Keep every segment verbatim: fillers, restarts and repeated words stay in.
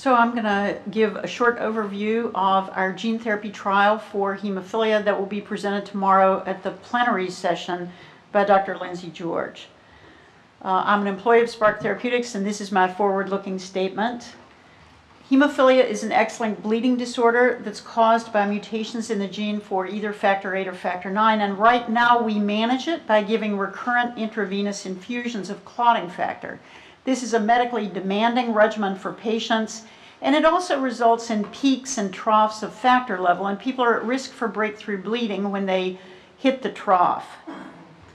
So I'm going to give a short overview of our gene therapy trial for hemophilia that will be presented tomorrow at the plenary session by Doctor Lindsay George. Uh, I'm an employee of Spark Therapeutics, and this is my forward-looking statement. Hemophilia is an X-linked bleeding disorder that's caused by mutations in the gene for either factor eight or factor nine, and right now we manage it by giving recurrent intravenous infusions of clotting factor. This is a medically demanding regimen for patients, and it also results in peaks and troughs of factor level, and people are at risk for breakthrough bleeding when they hit the trough.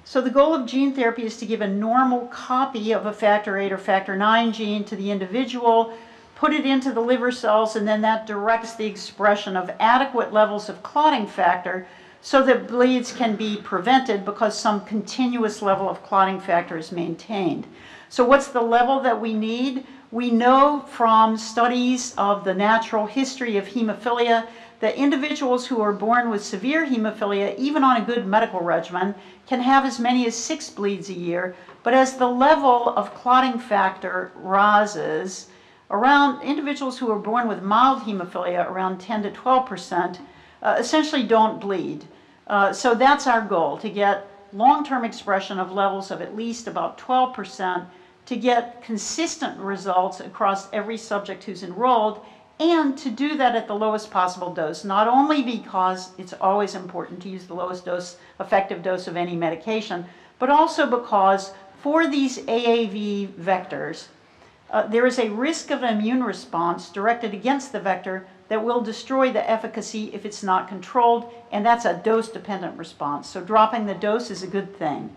So the goal of gene therapy is to give a normal copy of a factor eight or factor nine gene to the individual, put it into the liver cells, and then that directs the expression of adequate levels of clotting factor so that bleeds can be prevented because some continuous level of clotting factor is maintained. So what's the level that we need? We know from studies of the natural history of hemophilia that individuals who are born with severe hemophilia, even on a good medical regimen, can have as many as six bleeds a year. But as the level of clotting factor rises, around individuals who are born with mild hemophilia, around ten to twelve percent, uh, essentially don't bleed. Uh, so that's our goal, to get long-term expression of levels of at least about twelve percent to get consistent results across every subject who's enrolled, and to do that at the lowest possible dose, not only because it's always important to use the lowest dose, effective dose of any medication, but also because for these A A V vectors, uh, there is a risk of an immune response directed against the vector that will destroy the efficacy if it's not controlled, and that's a dose-dependent response. So dropping the dose is a good thing.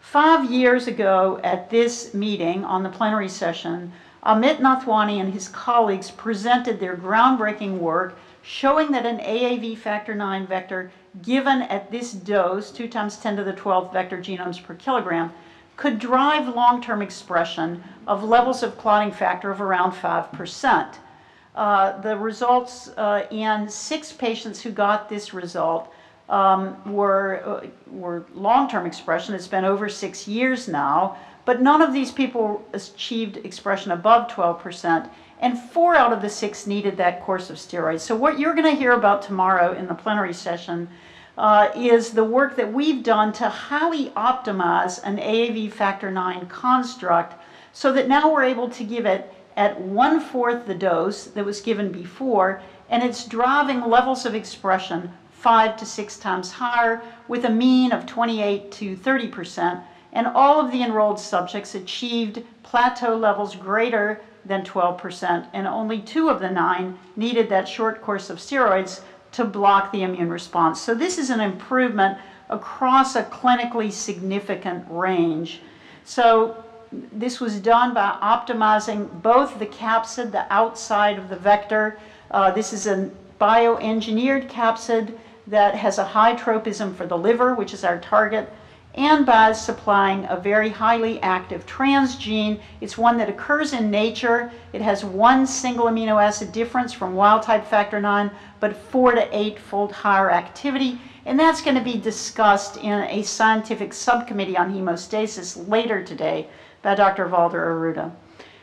Five years ago at this meeting on the plenary session, Amit Nathwani and his colleagues presented their groundbreaking work showing that an A A V factor nine vector given at this dose, two times ten to the twelfth vector genomes per kilogram, could drive long-term expression of levels of clotting factor of around five percent. Uh, the results uh, in six patients who got this result um, were, uh, were long-term expression. It's been over six years now, but none of these people achieved expression above twelve percent, and four out of the six needed that course of steroids. So what you're going to hear about tomorrow in the plenary session uh, is the work that we've done to how we optimize an A A V factor nine construct so that now we're able to give it at one-fourth the dose that was given before, and it's driving levels of expression five to six times higher with a mean of twenty-eight to thirty percent, and all of the enrolled subjects achieved plateau levels greater than twelve percent, and only two of the nine needed that short course of steroids to block the immune response. So this is an improvement across a clinically significant range. So this was done by optimizing both the capsid, the outside of the vector. Uh, this is a bioengineered capsid that has a high tropism for the liver, which is our target, and by supplying a very highly active transgene. It's one that occurs in nature. It has one single amino acid difference from wild-type factor nine, but four to eight-fold higher activity. And that's going to be discussed in a scientific subcommittee on hemostasis later today by Doctor Valder Arruda.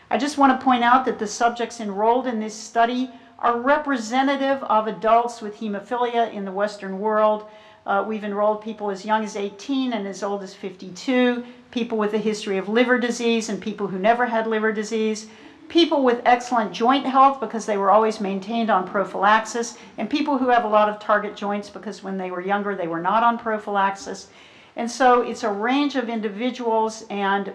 I just want to point out that the subjects enrolled in this study are representative of adults with hemophilia in the Western world. Uh, we've enrolled people as young as eighteen and as old as fifty-two, people with a history of liver disease and people who never had liver disease, people with excellent joint health because they were always maintained on prophylaxis, and people who have a lot of target joints because when they were younger they were not on prophylaxis. And so it's a range of individuals, and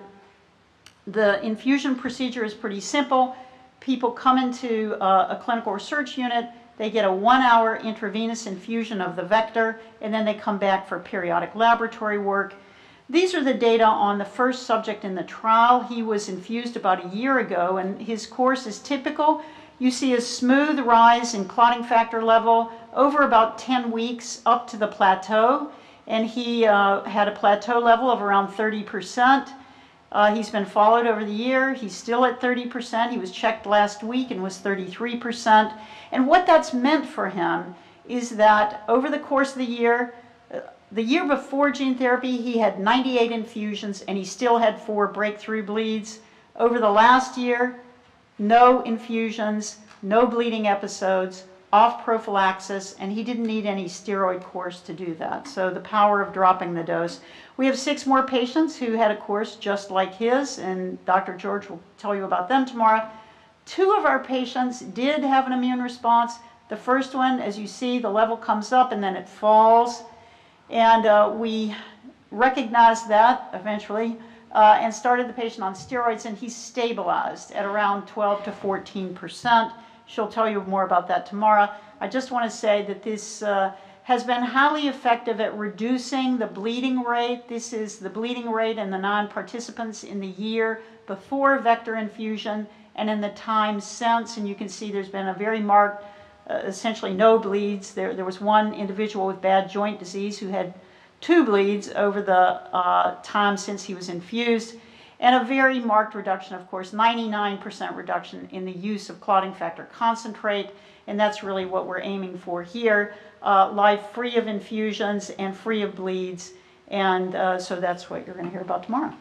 the infusion procedure is pretty simple. People come into uh, a clinical research unit, they get a one-hour intravenous infusion of the vector, and then they come back for periodic laboratory work. These are the data on the first subject in the trial. He was infused about a year ago, and his course is typical. You see a smooth rise in clotting factor level over about ten weeks up to the plateau, and he uh, had a plateau level of around thirty percent. Uh, he's been followed over the year. He's still at thirty percent. He was checked last week and was thirty-three percent. And what that's meant for him is that over the course of the year, uh, the year before gene therapy, he had ninety-eight infusions and he still had four breakthrough bleeds. Over the last year, no infusions, no bleeding episodes, off prophylaxis, and he didn't need any steroid course to do that. So the power of dropping the dose. We have six more patients who had a course just like his, and Doctor George will tell you about them tomorrow. Two of our patients did have an immune response. The first one, as you see, the level comes up and then it falls, and uh, we recognized that eventually uh, and started the patient on steroids, and he stabilized at around twelve to fourteen percent. She'll tell you more about that tomorrow. I just want to say that this uh, has been highly effective at reducing the bleeding rate. This is the bleeding rate in the non-participants in the year before vector infusion and in the time since. And you can see there's been a very marked, uh, essentially no bleeds. There, there was one individual with bad joint disease who had two bleeds over the uh, time since he was infused. And a very marked reduction, of course, ninety-nine percent reduction in the use of clotting factor concentrate, and that's really what we're aiming for here. Uh, life free of infusions and free of bleeds, and uh, so that's what you're going to hear about tomorrow.